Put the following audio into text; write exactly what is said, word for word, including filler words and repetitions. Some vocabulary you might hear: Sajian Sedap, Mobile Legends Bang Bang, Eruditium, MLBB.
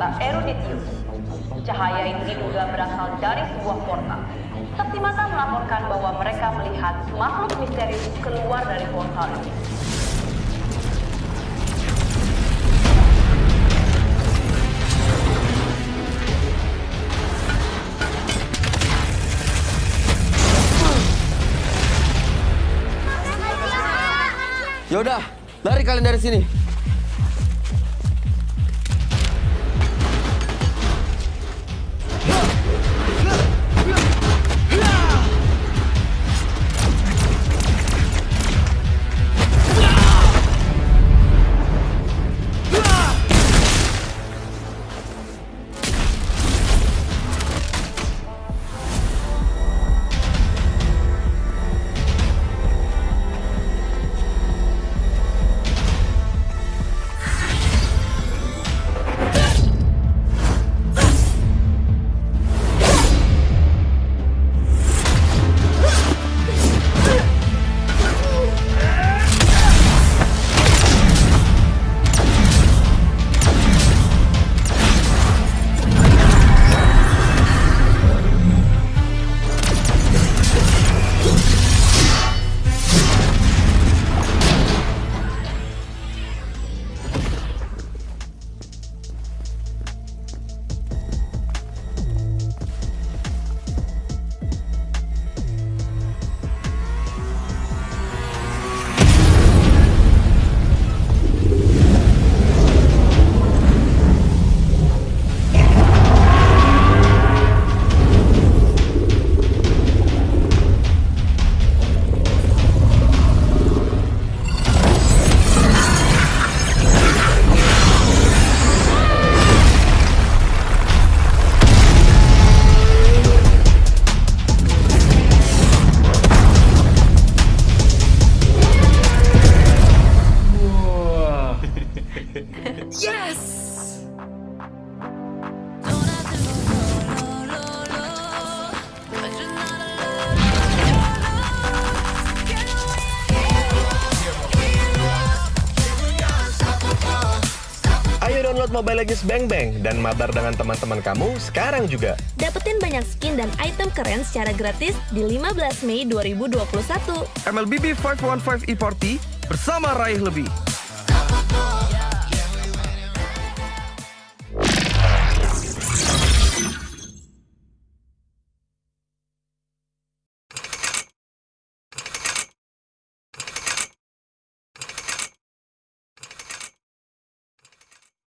kota Eruditium. Cahaya itu diduga berasal dari sebuah portal. Saksi mata melaporkan bahwa mereka melihat makhluk misterius keluar dari portal ini. Yaudah, lari kalian dari sini. Download Mobile Legends Bang Bang dan mabar dengan teman-teman kamu sekarang juga. Dapetin banyak skin dan item keren secara gratis di lima belas Mei dua ribu dua puluh satu. M L B B lima satu lima E empat puluh bersama raih lebih.